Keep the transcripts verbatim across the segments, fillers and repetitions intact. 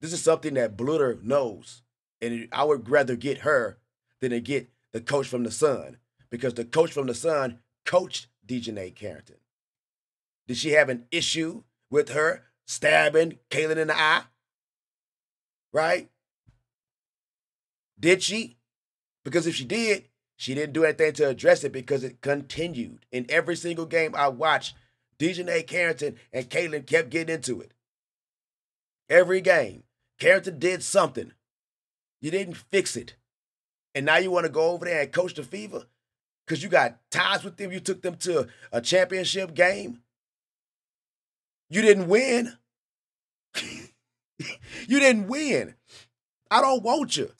This is something that Bluder knows. And I would rather get her than to get the coach from the Sun, because the coach from the Sun coached DiJonai Carrington. Did she have an issue with her stabbing Caitlin in the eye? Right? Did she? Because if she did, she didn't do anything to address it, because it continued. In every single game I watched, DiJonai Carrington and Caitlin kept getting into it. Every game, Carrington did something. You didn't fix it. And now you want to go over there and coach the Fever? Because you got ties with them. You took them to a championship game. You didn't win. You didn't win. I don't want you.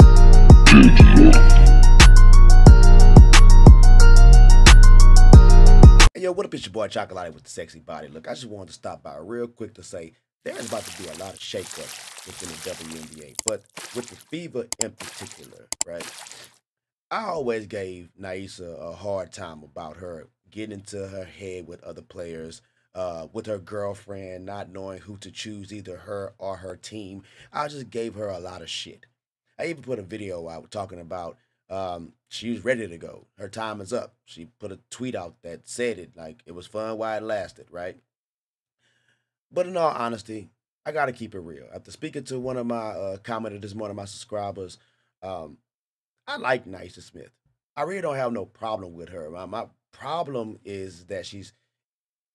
Hey, yo, what up? It's your boy Chacalatee with the sexy body. Look, I just wanted to stop by real quick to say there's about to be a lot of shakeup within the W N B A, but with the Fever in particular, right? I always gave Naisa a hard time about her getting into her head with other players, uh, with her girlfriend, not knowing who to choose, either her or her team. I just gave her a lot of shit. I even put a video out talking about um, she was ready to go. Her time is up. She put a tweet out that said it, like, it was fun while it lasted, right? But in all honesty, I got to keep it real. After speaking to one of my uh, commenters this morning, my subscribers, um, I like Nyssa Smith. I really don't have no problem with her. My, my problem is that she's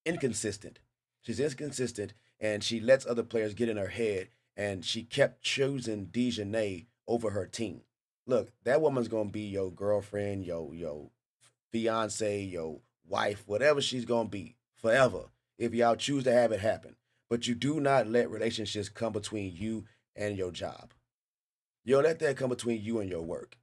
inconsistent. She's inconsistent, and she lets other players get in her head, and she kept choosing DeJanae over her team. Look, that woman's going to be your girlfriend, your, your fiance, your wife, whatever she's going to be forever if y'all choose to have it happen. But you do not let relationships come between you and your job. You don't let that come between you and your work.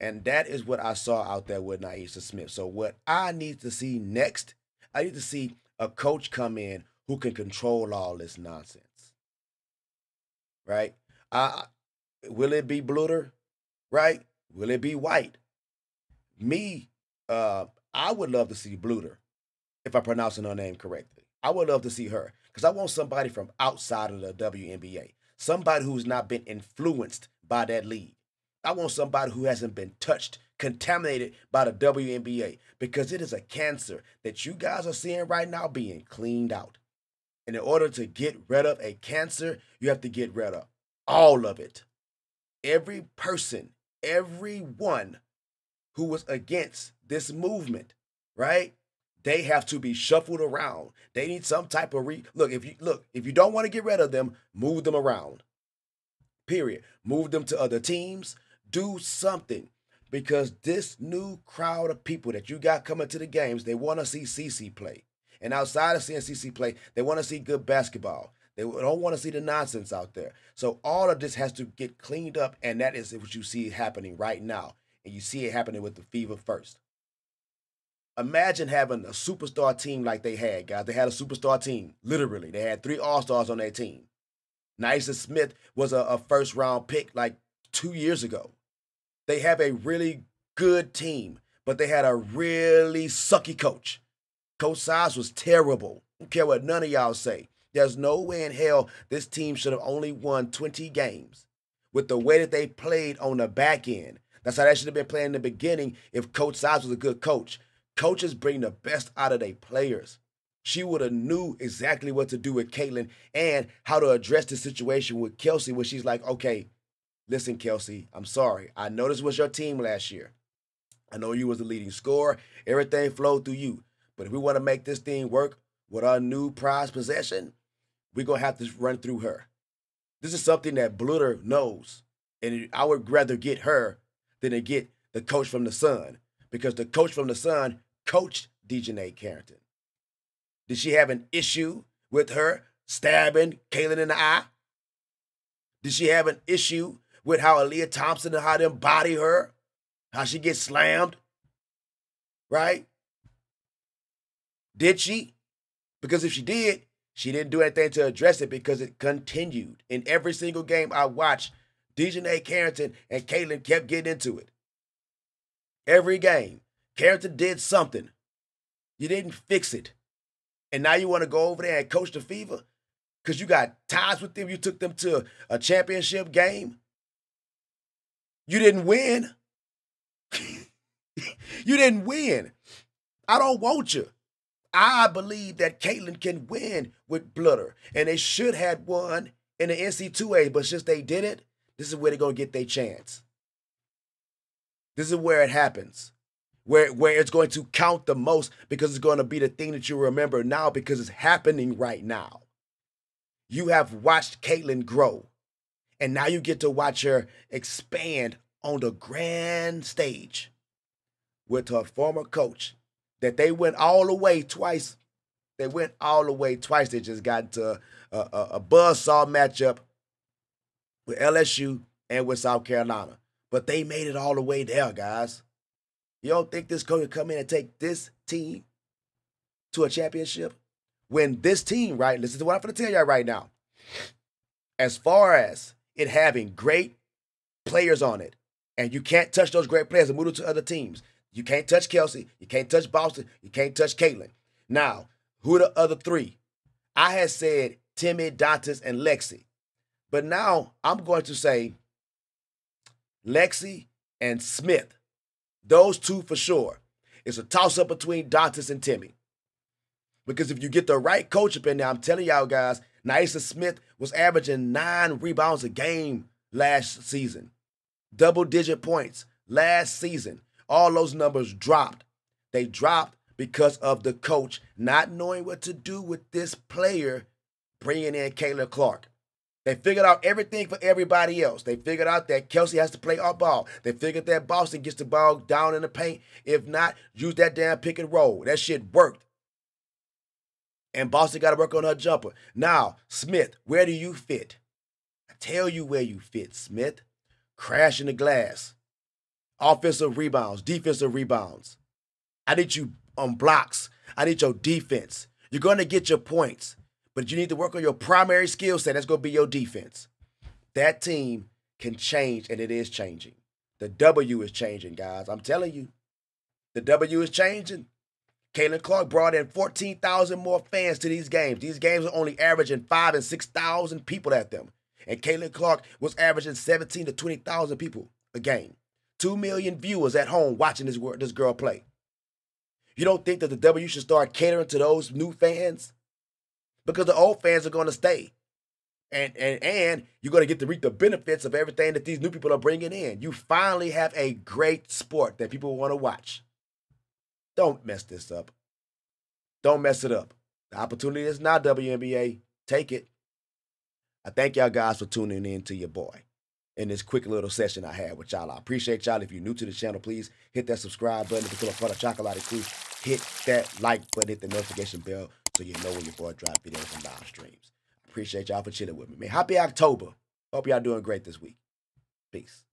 And that is what I saw out there with Nyssa Smith. So what I need to see next, I need to see a coach come in who can control all this nonsense. Right? I, will it be Bluder? Right? Will it be White? Me, uh, I would love to see Bluder, if I'm pronouncing her name correctly. I would love to see her, because I want somebody from outside of the W N B A. Somebody who's not been influenced by that league. I want somebody who hasn't been touched, contaminated by the W N B A, because it is a cancer that you guys are seeing right now being cleaned out. And in order to get rid of a cancer, you have to get rid of all of it. Every person, everyone who was against this movement, right? They have to be shuffled around. They need some type of re... Look, if you, look, if you don't want to get rid of them, move them around. Period. Move them to other teams. Do something, because this new crowd of people that you got coming to the games, they want to see C C play. And outside of seeing C C play, they want to see good basketball. They don't want to see the nonsense out there. So all of this has to get cleaned up, and that is what you see happening right now. And you see it happening with the Fever first. Imagine having a superstar team like they had, guys. They had a superstar team, literally. They had three all-stars on their team. Nyssa Smith was a, a first-round pick like two years ago. They have a really good team, but they had a really sucky coach. Coach Sides was terrible. I don't care what none of y'all say. There's no way in hell this team should have only won twenty games with the way that they played on the back end. That's how they should have been playing in the beginning if Coach Sides was a good coach. Coaches bring the best out of their players. She would have knew exactly what to do with Caitlin and how to address the situation with Kelsey, where she's like, okay, listen, Kelsey, I'm sorry. I know this was your team last year. I know you was the leading scorer. Everything flowed through you. But if we want to make this thing work with our new prized possession, we're going to have to run through her. This is something that Bluder knows. And I would rather get her than to get the coach from the Sun, because the coach from the Sun coached DiJonai Carrington. Did she have an issue with her stabbing Caitlin in the eye? Did she have an issue with how Aaliyah Thompson and how them body her? How she gets slammed? Right? Did she? Because if she did, she didn't do anything to address it, because it continued. In every single game I watched, DiJonai Carrington and Caitlin kept getting into it. Every game, Carrington did something. You didn't fix it. And now you want to go over there and coach the Fever? because you got ties with them. You took them to a championship game. You didn't win. You didn't win. I don't want you. I believe that Caitlin can win with Bluder, and they should have won in the N C double A, but since they didn't, this is where they're going to get their chance. This is where it happens, where, where it's going to count the most, because it's going to be the thing that you remember now because it's happening right now. You have watched Caitlin grow, and now you get to watch her expand on the grand stage with her former coach. That they went all the way twice. They went all the way twice. They just got into a, a, a buzzsaw matchup with L S U and with South Carolina. But they made it all the way there, guys. You don't think this coach would come in and take this team to a championship? When this team, right, listen to what I'm going to tell y'all right now. As far as it having great players on it, and you can't touch those great players and move them to other teams. You can't touch Kelsey. You can't touch Boston. You can't touch Caitlin. Now, who are the other three? I had said Timmy, Dantas, and Lexi. But now I'm going to say Lexi and Smith. Those two for sure. It's a toss-up between Dantas and Timmy. Because if you get the right coach up in there, I'm telling y'all guys, Nyssa Smith was averaging nine rebounds a game last season. Double-digit points last season. All those numbers dropped. They dropped because of the coach not knowing what to do with this player, bringing in Kayla Clark. They figured out everything for everybody else. They figured out that Kelsey has to play off ball. They figured that Boston gets the ball down in the paint. If not, use that damn pick and roll. That shit worked. And Boston got to work on her jumper. Now, Smith, where do you fit? I tell you where you fit, Smith. Crash in the glass. Offensive rebounds, defensive rebounds. I need you on blocks. I need your defense. You're going to get your points, but you need to work on your primary skill set. That's going to be your defense. That team can change, and it is changing. The W is changing, guys. I'm telling you. The W is changing. Caitlin Clark brought in fourteen thousand more fans to these games. These games are only averaging five thousand and six thousand people at them. And Caitlin Clark was averaging seventeen thousand to twenty thousand people a game. Two million viewers at home watching this, this girl play. You don't think that the W should start catering to those new fans? Because the old fans are going to stay. And, and, and you're going to get to reap the benefits of everything that these new people are bringing in. You finally have a great sport that people want to watch. Don't mess this up. Don't mess it up. The opportunity is now, W N B A. Take it. I thank y'all guys for tuning in to your boy in this quick little session I had with y'all. I appreciate y'all. If you're new to the channel, please hit that subscribe button. If you're still a part of Chacalatee Crew, hit that like button, hit the notification bell so you know when your boy drop videos and live streams. Appreciate y'all for chilling with me, man. Happy October. Hope y'all doing great this week. Peace.